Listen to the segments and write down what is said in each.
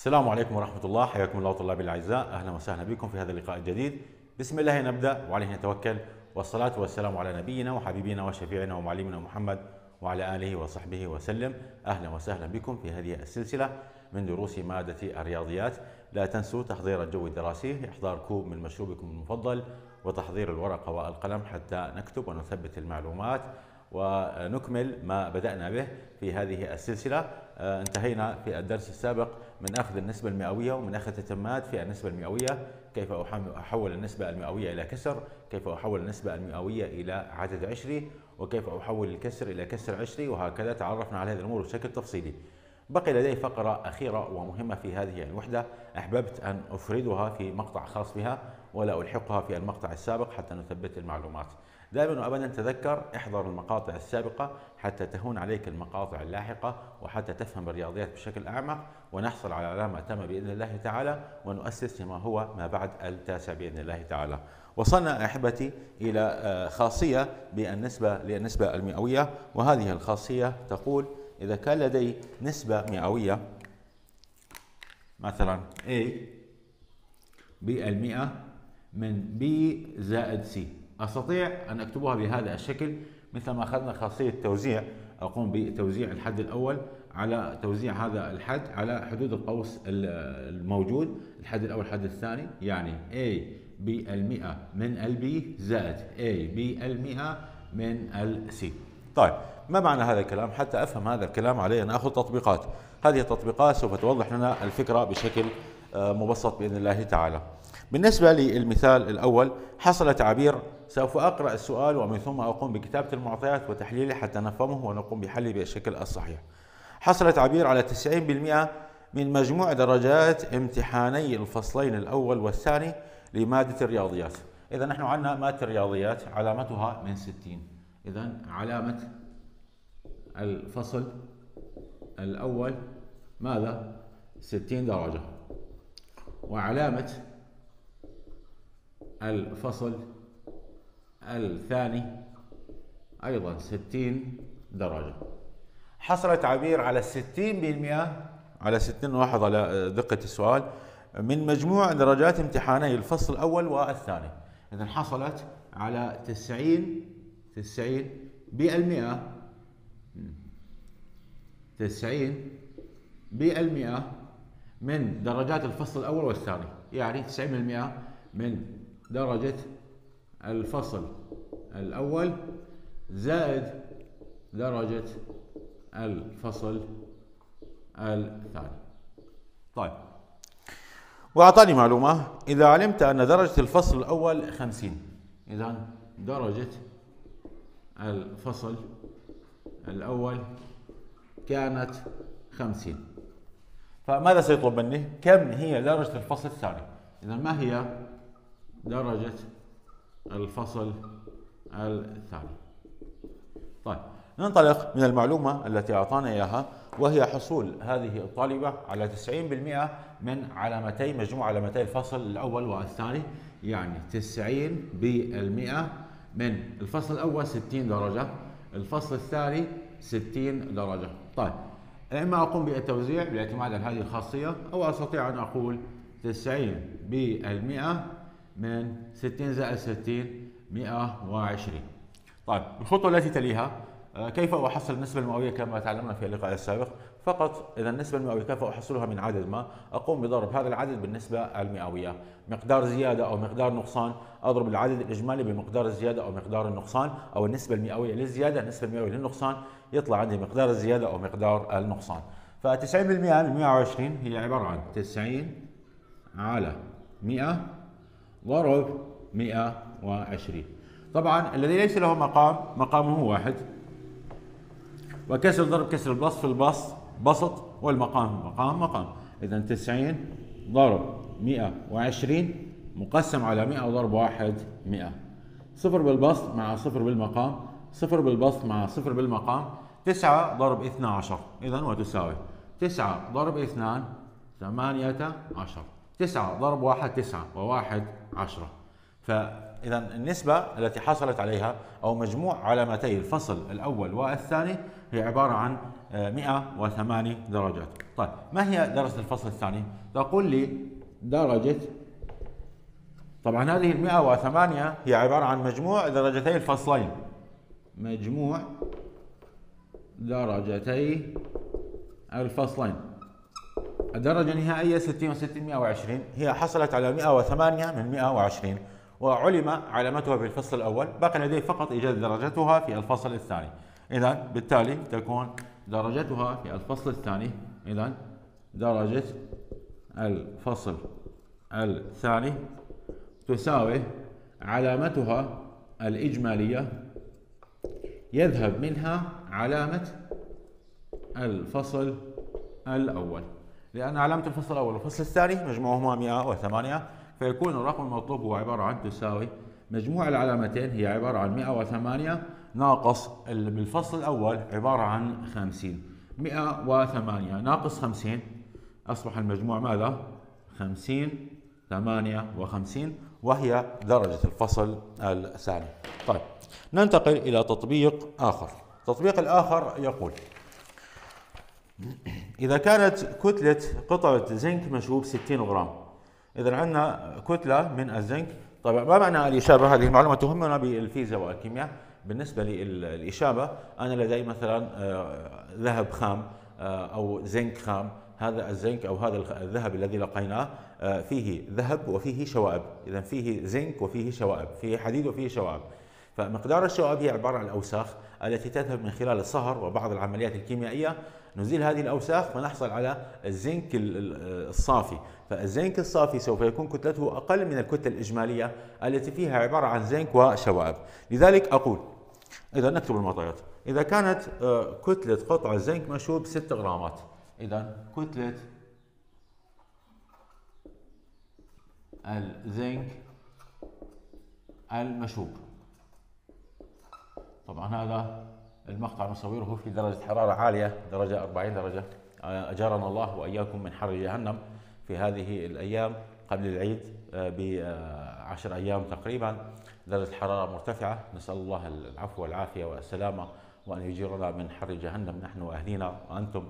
السلام عليكم ورحمة الله، حياكم الله طلابي الأعزاء، أهلا وسهلا بكم في هذا اللقاء الجديد. بسم الله نبدأ وعليه نتوكل، والصلاة والسلام على نبينا وحبيبنا وشفيعنا ومعلمنا محمد وعلى آله وصحبه وسلم. أهلا وسهلا بكم في هذه السلسلة من دروس مادة الرياضيات. لا تنسوا تحضير الجو الدراسي، إحضار كوب من مشروبكم المفضل وتحضير الورقة والقلم حتى نكتب ونثبت المعلومات ونكمل ما بدأنا به في هذه السلسلة. انتهينا في الدرس السابق من أخذ النسبة المئوية ومن أخذ التتمات في النسبة المئوية، كيف أحول النسبة المئوية إلى كسر، كيف أحول النسبة المئوية إلى عدد عشري، وكيف أحول الكسر إلى كسر عشري، وهكذا تعرفنا على هذه الأمور بشكل تفصيلي. بقي لدي فقرة أخيرة ومهمة في هذه الوحدة، أحببت أن أفردها في مقطع خاص بها ولا ألحقها في المقطع السابق حتى نثبت المعلومات. دائما وأبدا تذكر احضر المقاطع السابقة حتى تهون عليك المقاطع اللاحقة وحتى تفهم الرياضيات بشكل أعمق، ونحصل على علامة تامة بإذن الله تعالى، ونؤسس لما هو ما بعد التاسع بإذن الله تعالى. وصلنا أحبتي إلى خاصية بالنسبة للنسبة المئوية، وهذه الخاصية تقول إذا كان لدي نسبة مئوية مثلا A بالمئة من B زائد C، أستطيع أن أكتبها بهذا الشكل مثل ما أخذنا خاصية توزيع. أقوم بتوزيع الحد الأول على توزيع هذا الحد على حدود القوس الموجود، الحد الأول الحد الثاني، يعني A بالمئة من البي زائد A بالمئة من السي. طيب ما معنى هذا الكلام؟ حتى أفهم هذا الكلام علي أن أخذ تطبيقات، هذه التطبيقات سوف توضح لنا الفكرة بشكل مبسط بإذن الله تعالى. بالنسبة للمثال الأول حصل تعبير، سوف أقرأ السؤال ومن ثم أقوم بكتابة المعطيات وتحليله حتى نفهمه ونقوم بحله بالشكل الصحيح. حصل تعبير على 90% من مجموع درجات امتحاني الفصلين الأول والثاني لمادة الرياضيات. إذا نحن عندنا مادة الرياضيات علامتها من 60، إذا علامة الفصل الأول ماذا؟ 60 درجة، وعلامة الفصل الثاني أيضا 60 درجة. حصل تعبير على 60% على 60، نلاحظ على دقة السؤال، من مجموع درجات امتحاني الفصل الأول والثاني. إذا حصلت على 90% من درجات الفصل الأول والثاني، يعني 90% من درجة الفصل الأول زائد درجة الفصل الثاني. طيب وأعطاني معلومة، إذا علمت أن درجة الفصل الأول 50، إذا درجة الفصل الأول كانت 50، فماذا سيطلب مني؟ كم هي درجة الفصل الثاني؟ إذا ما هي درجة الفصل الثاني؟ طيب ننطلق من المعلومة التي أعطانا إياها، وهي حصول هذه الطالبة على 90% من علامتي مجموع علامتي الفصل الأول والثاني، يعني 90% من الفصل الأول 60 درجة، الفصل الثاني 60 درجة. طيب إما أقوم بالتوزيع بالاعتماد على هذه الخاصية، أو أستطيع أن أقول 90% من 60 زائد 60 120. طيب الخطوة التي تليها كيف أحصل النسبة المئوية كما تعلمنا في اللقاء السابق فقط. إذا النسبة المئوية كيف أحصلها من عدد ما؟ أقوم بضرب هذا العدد بالنسبة المئوية، مقدار زيادة أو مقدار نقصان، أضرب العدد الإجمالي بمقدار الزيادة أو مقدار النقصان، أو النسبة المئوية للزيادة النسبة المئوية للنقصان، يطلع عندي مقدار الزيادة أو مقدار النقصان. ف90% من 120 هي عبارة عن 90 على 100 ضرب 120. طبعا الذي ليس له مقام مقامه واحد، وكسر ضرب كسر البسط في البسط بسط، والمقام مقام. إذا 90 ضرب 120 مقسم على 100 ضرب 1 100. صفر بالبسط مع صفر بالمقام، صفر بالبسط مع صفر بالمقام، 9 ضرب 12 إذا وتساوي 9 ضرب 2 18، 9 ضرب 1 9 و1 10. فإذا النسبة التي حصلت عليها أو مجموع علامتي الفصل الأول والثاني هي عبارة عن 108 درجات. طيب ما هي درجة الفصل الثاني؟ تقول لي درجة، طبعا هذه ال 108 هي عبارة عن مجموع درجتي الفصلين، مجموع درجتي الفصلين. الدرجة النهائية 60 و60 120، هي حصلت على 108 من 120 وعلم علامتها في الفصل الأول، بقي لديه فقط إيجاد درجتها في الفصل الثاني. إذا بالتالي تكون درجتها في الفصل الثاني، إذا درجة الفصل الثاني تساوي علامتها الإجمالية يذهب منها علامة الفصل الأول، لأن علامة الفصل الأول والفصل الثاني مجموعهما 108، فيكون الرقم المطلوب هو عبارة عن تساوي مجموع العلامتين هي عبارة عن 108 ناقص بالفصل الأول عبارة عن 50. 108 ناقص 50 أصبح المجموع ماذا؟ 50 58، وهي درجة الفصل الثاني. طيب ننتقل إلى تطبيق آخر. التطبيق الآخر يقول إذا كانت كتلة قطعة زنك مشهوب 60 غرام، إذا عندنا كتلة من الزنك. طبعا ما معنى الإشابة؟ هذه المعلومة تهمنا بالفيزياء والكيمياء. بالنسبة للإشابة أنا لدي مثلا ذهب خام أو زنك خام، هذا الزنك أو هذا الذهب الذي لقيناه فيه ذهب وفيه شوائب، إذا فيه زنك وفيه شوائب، فيه حديد وفيه شوائب. فمقدار الشوائب هي عبارة عن الأوساخ التي تذهب من خلال الصهر وبعض العمليات الكيميائية، نزيل هذه الأوساخ ونحصل على الزنك الصافي. فالزنك الصافي سوف يكون كتلته أقل من الكتلة الإجمالية التي فيها عبارة عن زنك وشوائب. لذلك أقول، إذا نكتب المعطيات، إذا كانت كتلة قطع الزنك مشوب 6 غرامات، إذا كتلة الزنك المشوب، طبعا هذا المقطع نصوره في درجة حرارة عالية، درجة 40 درجة، أجارنا الله وإياكم من حر جهنم في هذه الأيام قبل العيد ب10 أيام تقريبا، درجة حرارة مرتفعة. نسأل الله العفو والعافية والسلامة وأن يجيرنا من حر جهنم نحن وأهلينا وأنتم.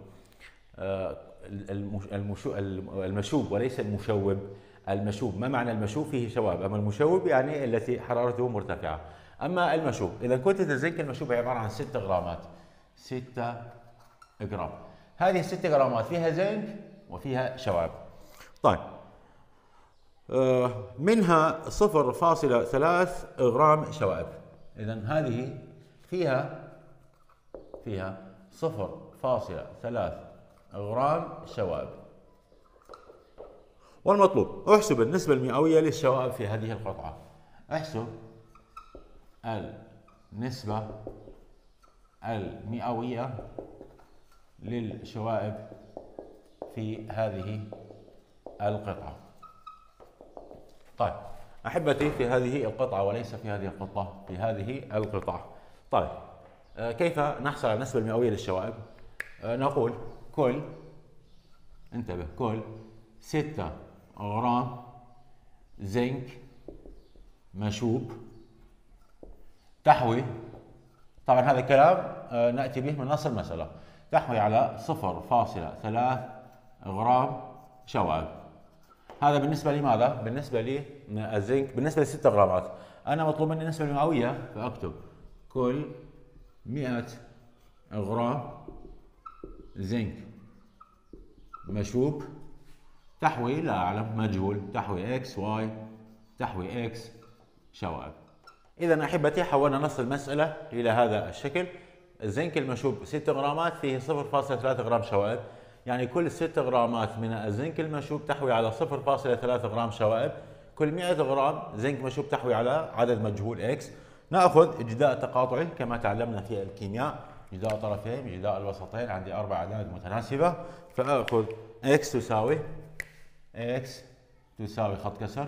المشوب وليس المشوب، المشوب ما معنى المشوب؟ فيه شوائب، أما المشوب يعني التي حرارته مرتفعة. أما المشوب، إذا كتلة الزنك المشوب هي عبارة عن 6 غرامات، 6 غرام، هذه 6 غرامات فيها زنك وفيها شوائب. طيب منها 0.3 غرام شوائب، إذا هذه فيها 0.3 غرام شوائب. والمطلوب احسب النسبة المئوية للشوائب في هذه القطعة، احسب النسبة المئوية للشوائب في هذه القطعة. طيب أحبتي، في هذه القطعة وليس في هذه القطعة، في هذه القطعة. طيب كيف نحصل على النسبة المئوية للشوائب؟ نقول كل، انتبه، كل 6 غرام زنك مشوب تحوي، طبعا هذا كلام نأتي به من نص المسألة، تحوي على 0.3 غرام شوائب. هذا بالنسبة لماذا؟ بالنسبة للزنك، بالنسبة ل6 غرامات. أنا مطلوب مني النسبة المئوية، فأكتب كل 100 غرام زنك مشوب تحوي، لا أعلم، مجهول، تحوي اكس واي، تحوي اكس شوائب. إذا أحبتي حولنا نص المسألة إلى هذا الشكل. الزنك المشوب 6 غرامات فيه 0.3 غرام شوائب، يعني كل 6 غرامات من الزنك المشوب تحوي على 0.3 غرام شوائب، كل 100 غرام زنك مشوب تحوي على عدد مجهول اكس. نأخذ جداء تقاطعي كما تعلمنا في الكيمياء، جداء طرفين، جداء الوسطين، عندي 4 أعداد متناسبة، فآخذ اكس تساوي، اكس تساوي خط كسر،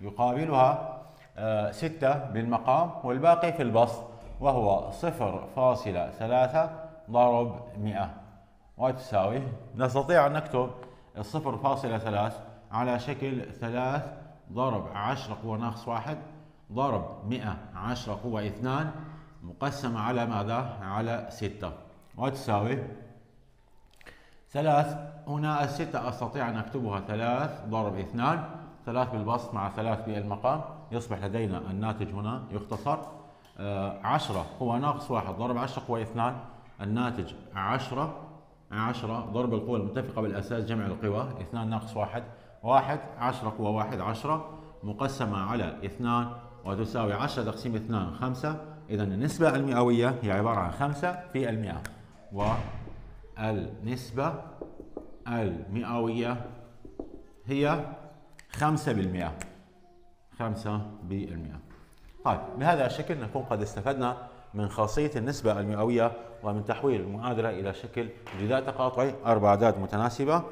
يقابلها 6 بالمقام والباقي في البسط، وهو 0.3 ضرب 100 وتساوي، نستطيع أن نكتب 0.3 على شكل 3 ضرب 10 قوة ناقص 1 ضرب 100 10 قوة 2 مقسمة على ماذا؟ على 6 وتساوي 3 هنا الستة أستطيع أن أكتبها 3 ضرب 2، 3 بالبسط مع 3 بالمقام، يصبح لدينا الناتج هنا يختصر 10 قوة ناقص 1 ضرب 10 قوة 2، الناتج 10 ضرب القوة المتفقة بالأساس جمع القوى 2 ناقص 1 10 قوة 1 10 مقسمة على 2 وتساوي 10 تقسيم 2 5. إذا النسبة المئوية هي عبارة عن 5%، والنسبة المئوية هي 5%. 5%. طيب بهذا الشكل نكون قد استفدنا من خاصية النسبة المئوية ومن تحويل المعادلة إلى شكل جداء تقاطعي 4 أعداد متناسبة.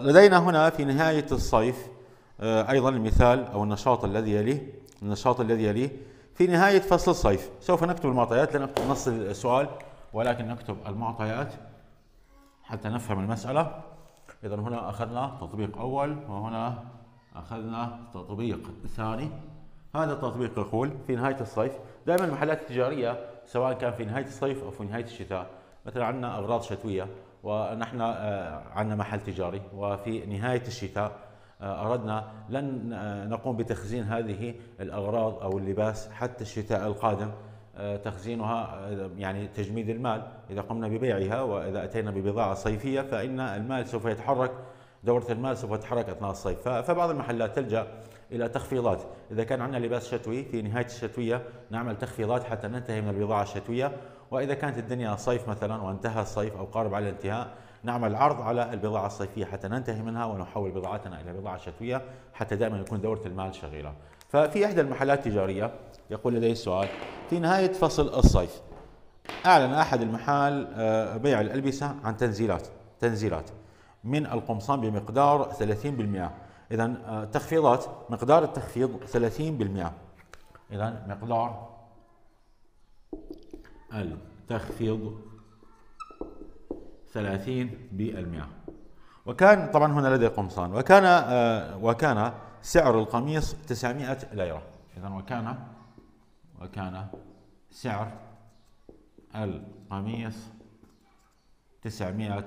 لدينا هنا في نهاية الصيف أيضا المثال أو النشاط الذي يليه. في نهاية فصل الصيف سوف نكتب المعطيات، لن نكتب نص السؤال ولكن نكتب المعطيات حتى نفهم المسألة. إذا هنا أخذنا تطبيق أول وهنا أخذنا تطبيق ثاني. هذا التطبيق يقول في نهاية الصيف، دائما المحلات التجارية سواء كان في نهاية الصيف أو في نهاية الشتاء، مثلا عندنا أغراض شتوية ونحن عندنا محل تجاري وفي نهاية الشتاء أردنا لن نقوم بتخزين هذه الأغراض أو اللباس حتى الشتاء القادم، تخزينها يعني تجميد المال. إذا قمنا ببيعها وإذا أتينا ببضاعة صيفية فإن المال سوف يتحرك، دورة المال سوف تتحرك أثناء الصيف، فبعض المحلات تلجأ إلى تخفيضات. إذا كان عندنا لباس شتوي في نهاية الشتوية نعمل تخفيضات حتى ننتهي من البضاعة الشتوية، وإذا كانت الدنيا صيف مثلا وانتهى الصيف أو قارب على الانتهاء نعمل عرض على البضاعة الصيفية حتى ننتهي منها ونحول بضاعتنا إلى بضاعة شتوية حتى دائما يكون دورة المال شغيلة. ففي إحدى المحلات التجارية يقول لديه السؤال في نهاية فصل الصيف أعلن أحد المحال بيع الألبسة عن تنزيلات من القمصان بمقدار 30%. إذا تخفيضات، مقدار التخفيض 30%. إذا مقدار التخفيض 30%. وكان طبعا هنا لدي قمصان، وكان سعر القميص 900 ليرة. إذا وكان سعر القميص 900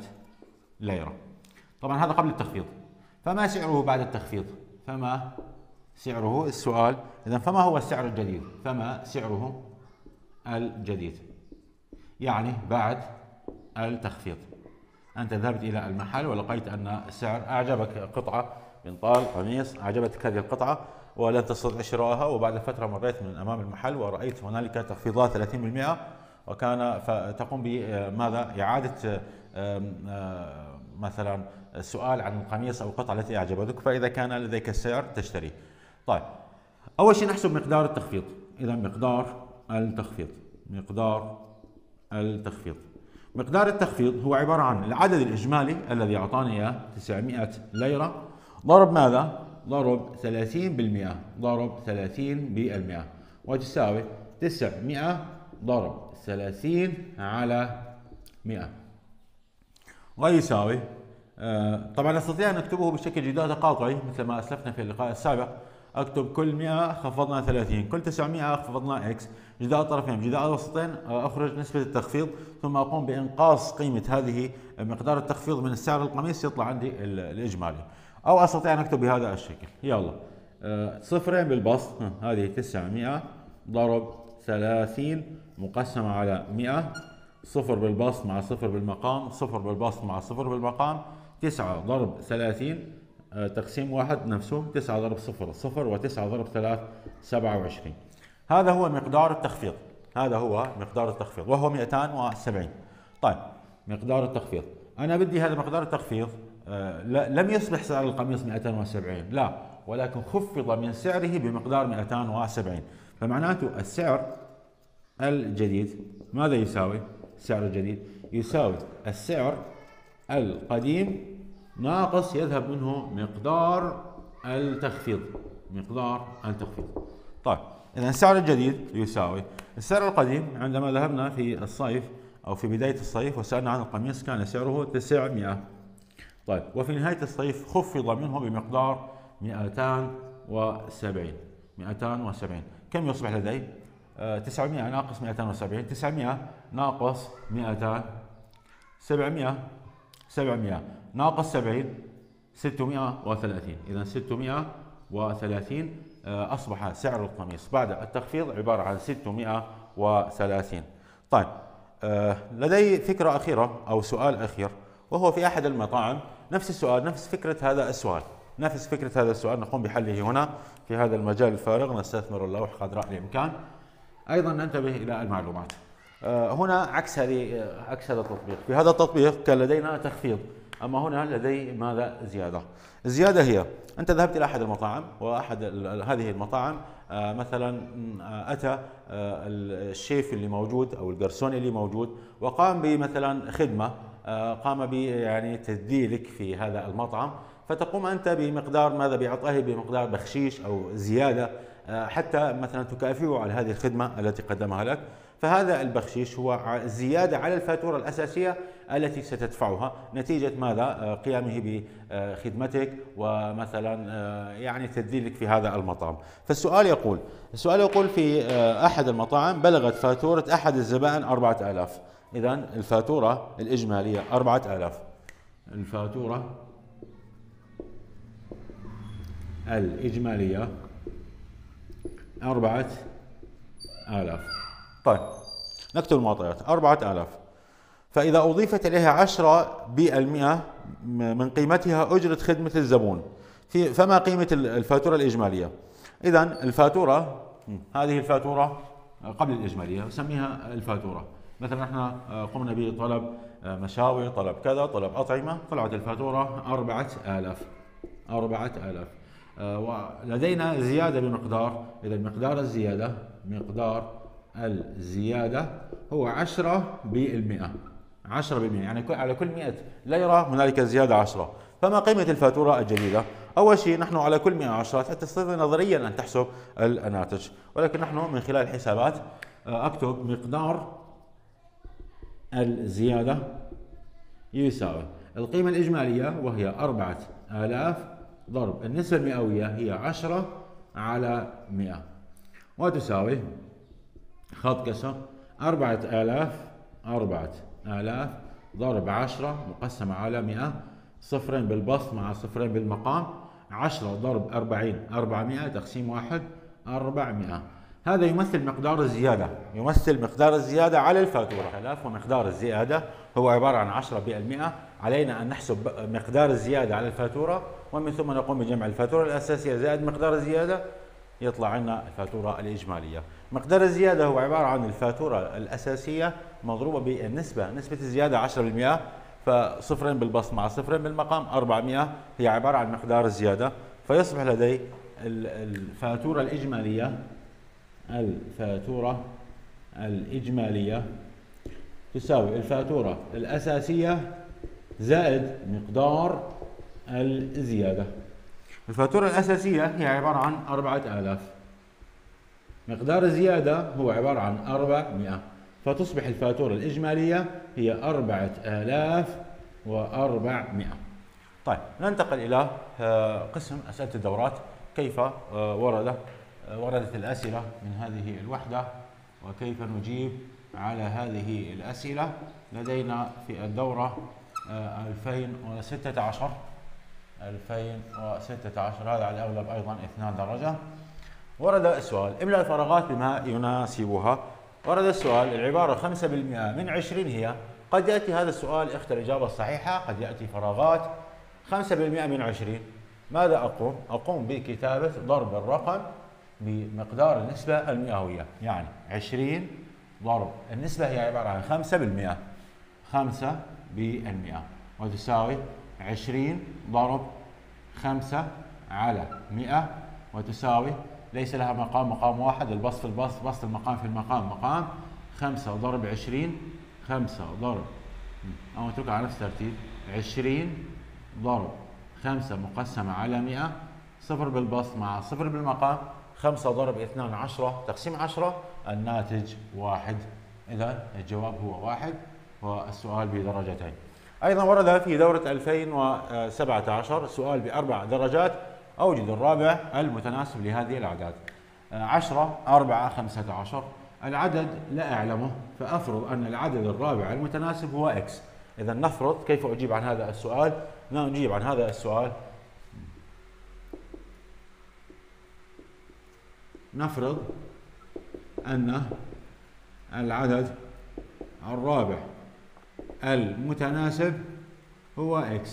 ليرة. طبعا هذا قبل التخفيض، فما سعره بعد التخفيض؟ فما سعره السؤال. إذا فما هو السعر الجديد؟ فما سعره الجديد يعني بعد التخفيض. أنت ذهبت إلى المحل ولقيت أن السعر أعجبك، قطعة بنطال قميص أعجبتك هذه القطعة ولن تستطيع شرائها، وبعد فترة مريت من أمام المحل ورأيت هنالك تخفيضات 30%، وكان فتقوم بماذا؟ إعادة مثلا السؤال عن القميص أو القطعة التي أعجبتك، فإذا كان لديك السعر تشتري. طيب أول شيء نحسب مقدار التخفيض. إذا مقدار التخفيض هو عبارة عن العدد الإجمالي الذي أعطاني إياه 900 ليرة ضرب ماذا؟ ضرب 30%. وتساوي 900 ضرب 30 على 100 ويساوي طبعا نستطيع أن نكتبه بشكل جداء تقاطعي مثل ما أسلفنا في اللقاء السابق. أكتب كل 100 خفضنا 30، كل 900 خفضنا إكس، جداء الطرفين بجداء الوسطين أخرج نسبة التخفيض، ثم أقوم بإنقاص قيمة هذه مقدار التخفيض من سعر القميص، يطلع عندي الإجمالي. أو أستطيع أن أكتب بهذا الشكل. يلا صفرين بالبسط، هذه 900 ضرب 30 مقسمة على 100، صفر بالبسط مع صفر بالمقام، 9 ضرب 30 تقسيم 1 نفسه 9 ضرب 0 و9 ضرب 3 27. هذا هو مقدار التخفيض، وهو 270. طيب مقدار التخفيض، أنا بدي هذا مقدار التخفيض لم يصبح سعر القميص 270 لا، ولكن خفض من سعره بمقدار 270، فمعناته السعر الجديد ماذا يساوي؟ السعر الجديد يساوي السعر القديم ناقص يذهب منه مقدار التخفيض. طيب إذا السعر الجديد يساوي السعر القديم. عندما ذهبنا في الصيف أو في بداية الصيف وسألنا عن القميص كان سعره 900. طيب وفي نهاية الصيف خفض منه بمقدار 270. كم يصبح لدي؟ 900 ناقص 270، 900 ناقص 200 700. 700 ناقص 70 630. إذا 630 أصبح سعر القميص بعد التخفيض عبارة عن 630. طيب لدي فكرة أخيرة أو سؤال أخير، وهو في أحد المطاعم نفس السؤال، نفس فكرة هذا السؤال نقوم بحله هنا في هذا المجال الفارغ، نستثمر اللوح خضراء للإمكان. أيضا ننتبه إلى المعلومات. هنا عكس هذا التطبيق، في هذا التطبيق كان لدينا تخفيض، أما هنا لدي ماذا؟ زيادة. الزيادة هي أنت ذهبت إلى أحد المطاعم، وأحد هذه المطاعم مثلا أتى الشيف اللي موجود أو الجرسون اللي موجود وقام بمثلا خدمة، قام ب يعني تدليلك في هذا المطعم، فتقوم أنت بمقدار ماذا؟ بإعطائه بمقدار بخشيش أو زيادة حتى مثلا تكافئه على هذه الخدمة التي قدمها لك. فهذا البخشيش هو زيادة على الفاتورة الأساسية التي ستدفعها نتيجة ماذا؟ قيامه بخدمتك ومثلا يعني تدليلك في هذا المطعم. فالسؤال يقول، في أحد المطاعم بلغت فاتورة أحد الزبائن 4000. إذا الفاتورة الإجمالية 4000. الفاتورة الإجمالية 4000. طيب نكتب المعطيات 4000، فإذا أضيفت إليها 10% من قيمتها أجرة خدمة الزبون، فما قيمة الفاتورة الإجمالية؟ إذا الفاتورة هذه الفاتورة قبل الإجمالية، أسميها الفاتورة. مثلا احنا قمنا بطلب مشاوي، طلب كذا، طلب أطعمة، طلعت الفاتورة 4000. ولدينا زيادة بمقدار، إذا مقدار الزيادة هو 10%. 10% يعني على كل 100 ليرة هنالك زيادة 10. فما قيمة الفاتورة الجديدة؟ أول شيء نحن على كل 110 تستطيع نظريا أن تحسب الناتج، ولكن نحن من خلال الحسابات أكتب مقدار الزيادة يساوي القيمة الإجمالية وهي 4000 ضرب النسبة المئوية هي 10 على 100، وتساوي خط كسر 4000 ضرب 10 مقسمة على 100، صفرين بالبسط مع صفرين بالمقام، 10 ضرب 40 400 تقسيم 1 400. هذا يمثل مقدار الزيادة، على الفاتورة 1000، ومقدار الزيادة هو عبارة عن 10%. علينا أن نحسب مقدار الزيادة على الفاتورة، ومن ثم نقوم بجمع الفاتورة الأساسية زائد مقدار الزيادة، يطلع عنا الفاتورة الإجمالية. مقدار الزيادة هو عبارة عن الفاتورة الأساسية مضروبة بالنسبة، نسبة الزيادة 10%، فصفرين بالبسط مع صفرين بالمقام 400 هي عبارة عن مقدار الزيادة. فيصبح لدي الفاتورة الإجمالية، تساوي الفاتورة الأساسية زائد مقدار الزيادة. الفاتورة الأساسية هي عبارة عن 4000، مقدار الزيادة هو عبارة عن 400، فتصبح الفاتورة الإجمالية هي 4400. طيب ننتقل إلى قسم أسئلة الدورات. كيف وردت الأسئلة من هذه الوحدة، وكيف نجيب على هذه الأسئلة. لدينا في الدورة 2016 هذا على الأغلب أيضا 2 درجة. ورد السؤال املأ الفراغات بما يناسبها. ورد السؤال العبارة 5% من 20 هي. قد يأتي هذا السؤال اختر الإجابة الصحيحة، قد يأتي فراغات. 5% من 20، ماذا أقوم؟ أقوم بكتابة ضرب الرقم بمقدار النسبة المئوية، يعني 20 ضرب النسبة هي عبارة عن 5%، وتساوي 20 ضرب 5 على 100، وتساوي ليس لها مقام، مقام واحد، البسط في البسط، بسط المقام في المقام، مقام. 20 ضرب 5 مقسمة على 100، صفر بالبسط مع صفر بالمقام، 5 ضرب 2 10 تقسيم 10، الناتج 1. إذا الجواب هو 1 والسؤال بدرجتين. أيضا ورد في دورة 2017 سؤال ب4 درجات، أوجد الرابع المتناسب لهذه الأعداد. 10 4 15، العدد لا أعلمه، فأفرض أن العدد الرابع المتناسب هو X، إذا نفرض، كيف أجيب عن هذا السؤال؟ لا نجيب عن هذا السؤال، نفرض أن العدد الرابع المتناسب هو X،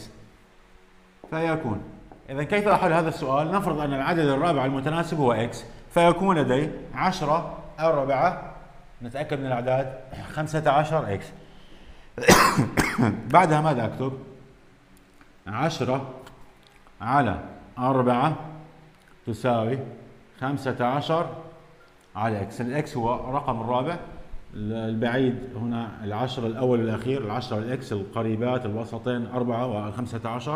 فيكون إذا كيف أحل هذا السؤال؟ نفرض أن العدد الرابع المتناسب هو X، فيكون لدي 10 الربعة، نتأكد من الأعداد، 15 X. بعدها ماذا أكتب؟ 10 على 4 تساوي 15 على اكس، الاكس هو الرقم الرابع، البعيد هنا العشر الاول والاخير، العشره والاكس، القريبات الوسطين 4 و15،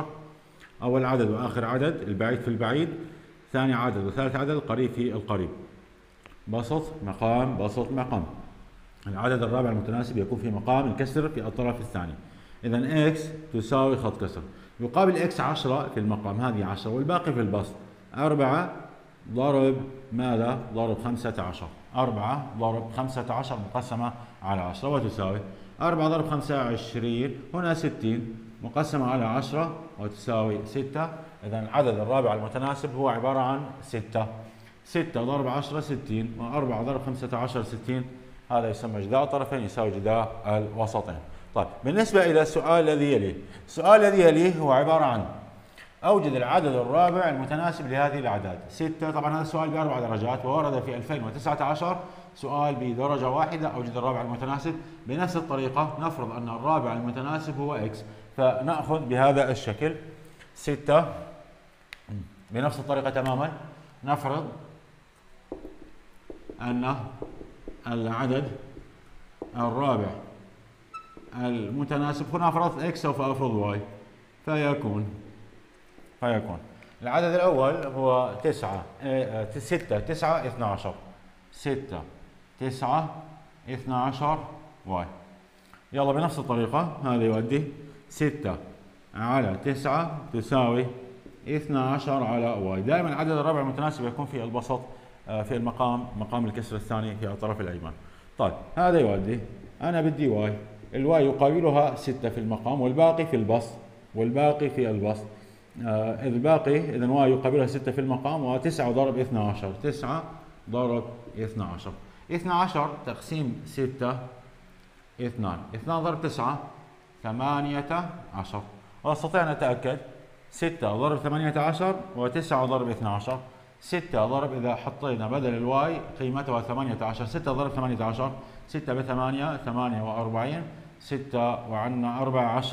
اول عدد واخر عدد، البعيد في البعيد، ثاني عدد وثالث عدد، القريب في القريب، بسط مقام بسط مقام، العدد الرابع المتناسب يكون في مقام الكسر في الطرف الثاني. اذا اكس تساوي خط كسر، يقابل اكس 10 في المقام، هذه 10 والباقي في البسط، 4 ضرب ماذا؟ ضرب 15، 4 ضرب 15 مقسمة على 10 وتساوي 4 ضرب 25، هنا 60 مقسمة على 10 وتساوي 6. إذا العدد الرابع المتناسب هو عبارة عن 6، 6 ضرب 10 60، و4 ضرب 15 60، هذا يسمى جداء الطرفين يساوي جداء الوسطين. طيب بالنسبة إلى السؤال الذي يليه، السؤال الذي يليه هو عبارة عن أوجد العدد الرابع المتناسب لهذه الأعداد 6. طبعا هذا السؤال ب4 درجات، وورد في 2019 سؤال بدرجة واحدة، أوجد الرابع المتناسب بنفس الطريقة، نفرض أن الرابع المتناسب هو إكس، فنأخذ بهذا الشكل 6 بنفس الطريقة تماما، نفرض أن العدد الرابع المتناسب، هنا فرضت إكس سوف أفرض واي، فيكون العدد الأول هو 6 9 12 واي. يلا بنفس الطريقة، هذا يؤدي 6 على 9 تساوي 12 على واي. دائما العدد الرابع المتناسب يكون في البسط، في المقام مقام الكسر الثاني في الطرف الأيمن. طيب هذا يؤدي، أنا بدي واي، الواي يقابلها 6 في المقام والباقي في البسط، إذا واي يقابلها 6 في المقام، و9 ضرب 12، 9 ضرب 12، 12 تقسيم 6 2، 2 ضرب 9 18، وأستطيع أن أتأكد 6 ضرب 18 و9 ضرب 12، 6 ضرب، إذا حطينا بدل الواي قيمتها 18، 6 ضرب 18، 6 ب 8 48، 6 وعنا 4 10،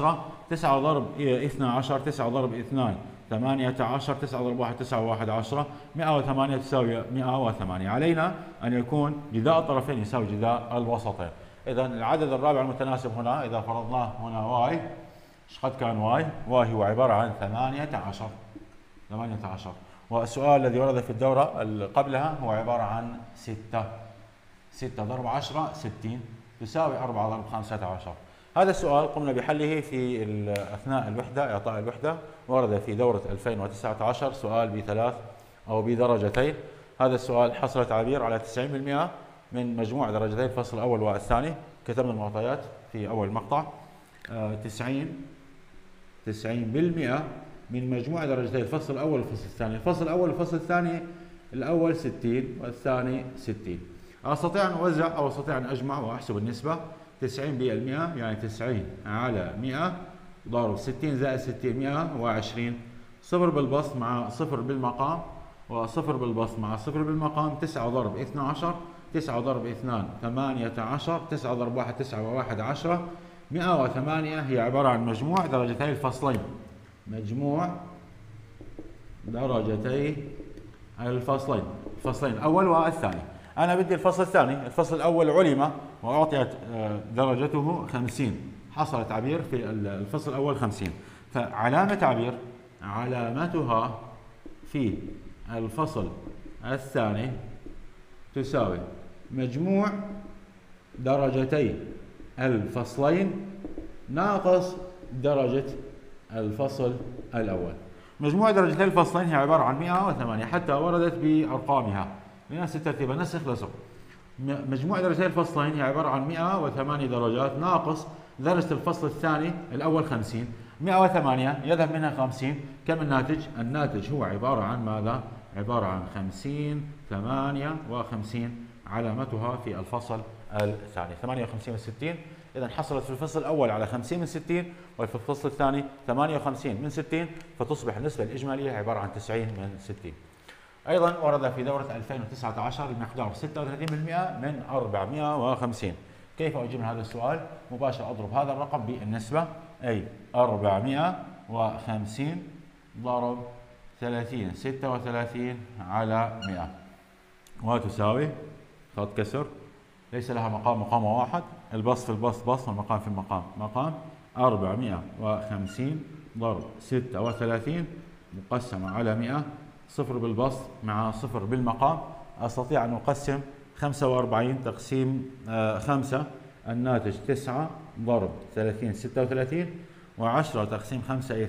9 ضرب 12، 9 ضرب 2 18، 9 ضرب 1 9 و1 10، 108 تساوي 108. علينا أن يكون جداء الطرفين يساوي جداء الوسطين. إذا العدد الرابع المتناسب هنا، إذا فرضناه هنا واي، إيش قد كان واي؟ واي هو عبارة عن 18، والسؤال الذي ورد في الدورة اللي قبلها هو عبارة عن 6 ضرب 10 60 تساوي 4 ضرب 15. هذا السؤال قمنا بحله في أثناء الوحدة، إعطاء الوحدة، ورد في دورة 2019 سؤال ب3 أو بدرجتين. هذا السؤال حصل تعبير على 90% من مجموع درجتي الفصل الأول والثاني، كتبنا المعطيات في أول مقطع، 90% من مجموع درجتي الفصل الأول والفصل الثاني، الأول 60 والثاني 60. أستطيع أن أوزع أو أستطيع أن أجمع وأحسب النسبة، 90% يعني 90 على 100 ضرب 60 زائد 60 120، 0 بالبسط مع 0 بالمقام، و0 بالبسط مع 0 بالمقام 9 ضرب 12، 9 ضرب 2 18، 9 ضرب 1 9 و1 10، 108 هي عبارة عن مجموع درجتي الفصلين، الفصلين الأول والثاني. أنا بدي الفصل الثاني، الفصل الأول علم وأعطيت درجته 50، حصل تعبير في الفصل الأول 50، فعلامة تعبير علامتها في الفصل الثاني تساوي مجموع درجتي الفصلين ناقص درجة الفصل الأول. مجموع درجتي الفصلين هي عبارة عن 108، حتى وردت بأرقامها بنفس الترتيب، نسخ لصق. مجموع درجتي الفصلين هي عبارة عن 108 درجات ناقص درجة الفصل الثاني الأول 50، 108 يذهب منها 50، كم الناتج؟ الناتج هو عبارة عن ماذا؟ عبارة عن 50 58 علامتها في الفصل الثاني 58 من 60. إذا حصلت في الفصل الأول على 50 من 60 وفي الفصل الثاني 58 من 60، فتصبح النسبة الإجمالية عبارة عن 90 من 60. أيضا ورد في دورة 2019 بمقدار 36% من 450. كيف أجيب من هذا السؤال؟ مباشرة أضرب هذا الرقم بالنسبة، أي 450 ضرب 30 36 على 100 وتساوي خط كسر ليس لها مقام، مقام واحد، البسط في البسط بسط والمقام في المقام مقام، 450 ضرب 36 مقسمة على 100، صفر بالبسط مع صفر بالمقام، أستطيع أن أقسم 45 تقسيم 5 الناتج 9 ضرب 30 36، و10 تقسيم 5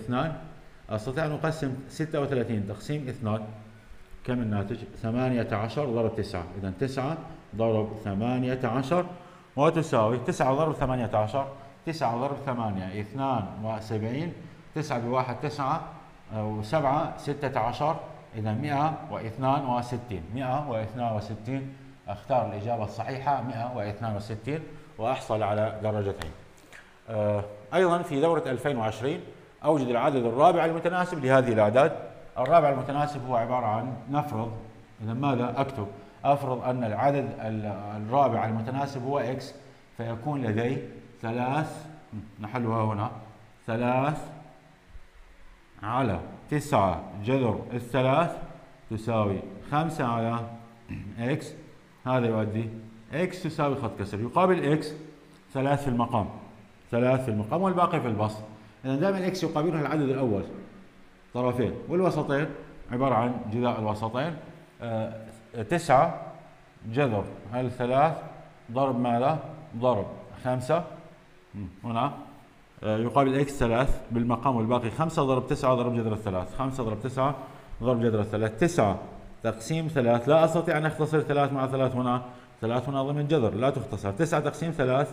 2، أستطيع أن أقسم 36 تقسيم 2، كم الناتج؟ 18 ضرب 9، إذا 9 ضرب 18 وتساوي 9 ضرب 18، 9 ضرب 8 72، 9 بواحد 9 و7 16، إذا 162، 162. أختار الإجابة الصحيحة 162 وأحصل على درجتين. أيضا في دورة 2020 أوجد العدد الرابع المتناسب لهذه الأعداد. الرابع المتناسب هو عبارة عن نفرض، إذا ماذا أكتب؟ أفرض أن العدد الرابع المتناسب هو X، فيكون لدي ثلاث، نحلها هنا، 3 على 9 جذر الثلاث تساوي 5 على X، هذا يؤدي X تساوي خط كسر، يقابل X 3 في المقام، 3 في المقام والباقي في البسط. إذا دائما X يقابله العدد الأول طرفين والوسطين، عبارة عن جذاء الوسطين، 9 جذر الثلاث ضرب ماذا؟ ضرب 5 هنا يقابل X 3 بالمقام والباقي 5 ضرب 9 ضرب جذر الثلاث، 5 ضرب 9 ضرب جذر الثلاث، 9 تقسيم 3، لا أستطيع أن أختصر 3 مع 3 هنا، 3 هنا ضمن جذر لا تختصر، 9 تقسيم 3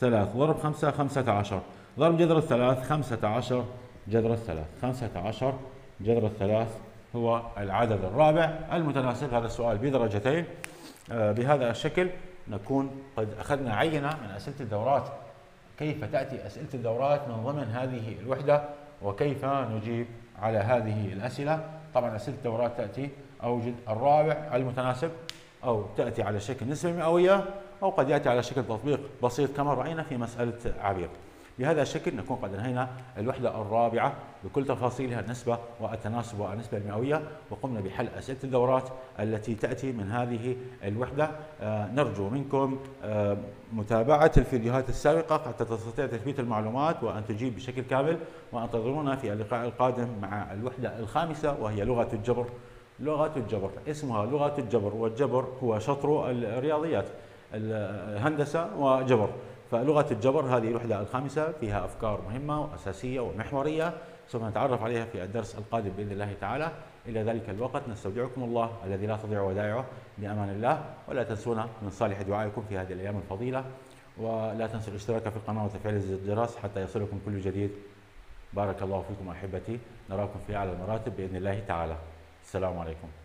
3 ضرب 5 15 ضرب جذر الثلاث، 15 جذر الثلاث، 15 جذر الثلاث هو العدد الرابع المتناسب. هذا السؤال بدرجتين. بهذا الشكل نكون قد أخذنا عينة من أسئلة الدورات، كيف تأتي أسئلة الدورات من ضمن هذه الوحدة وكيف نجيب على هذه الأسئلة. طبعا أسئلة الدورات تأتي أوجد الرابع المتناسب، أو تأتي على شكل نسبة مئوية، أو قد يأتي على شكل تطبيق بسيط كما رأينا في مسألة عبير. بهذا الشكل نكون قد انهينا الوحدة الرابعة بكل تفاصيلها، النسبة والتناسب والنسبة المئوية، وقمنا بحل أسئلة الدورات التي تأتي من هذه الوحدة. نرجو منكم متابعة الفيديوهات السابقة حتى تستطيع تثبيت المعلومات وأن تجيب بشكل كامل، وانتظرونا في اللقاء القادم مع الوحدة الخامسة وهي لغة الجبر. لغة الجبر اسمها لغة الجبر، والجبر هو شطر الرياضيات، الهندسة وجبر، فلغة الجبر هذه الوحدة الخامسة فيها أفكار مهمة وأساسية ومحورية، سوف نتعرف عليها في الدرس القادم بإذن الله تعالى. إلى ذلك الوقت نستودعكم الله الذي لا تضيع ودائعه، بأمان الله، ولا تنسونا من صالح دعائكم في هذه الأيام الفضيلة، ولا تنسوا الاشتراك في القناة وتفعيل زر الجرس حتى يصلكم كل جديد. بارك الله فيكم أحبتي، نراكم في أعلى المراتب بإذن الله تعالى. السلام عليكم.